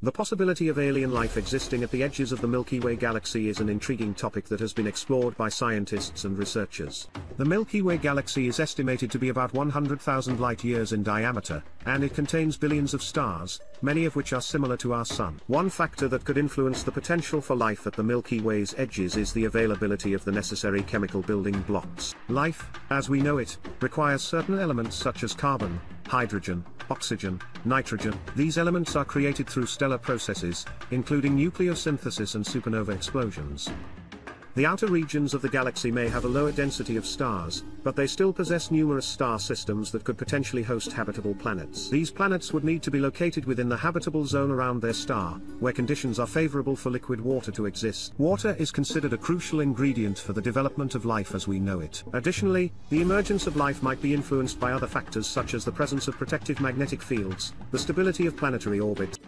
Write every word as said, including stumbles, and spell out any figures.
The possibility of alien life existing at the edges of the Milky Way galaxy is an intriguing topic that has been explored by scientists and researchers. The Milky Way galaxy is estimated to be about one hundred thousand light-years in diameter, and it contains billions of stars, many of which are similar to our Sun. One factor that could influence the potential for life at the Milky Way's edges is the availability of the necessary chemical building blocks. Life, as we know it, requires certain elements such as carbon, hydrogen, oxygen, nitrogen. These elements are created through stellar processes, including nucleosynthesis and supernova explosions. The outer regions of the galaxy may have a lower density of stars, but they still possess numerous star systems that could potentially host habitable planets. These planets would need to be located within the habitable zone around their star, where conditions are favorable for liquid water to exist. Water is considered a crucial ingredient for the development of life as we know it. Additionally, the emergence of life might be influenced by other factors such as the presence of protective magnetic fields, the stability of planetary orbit,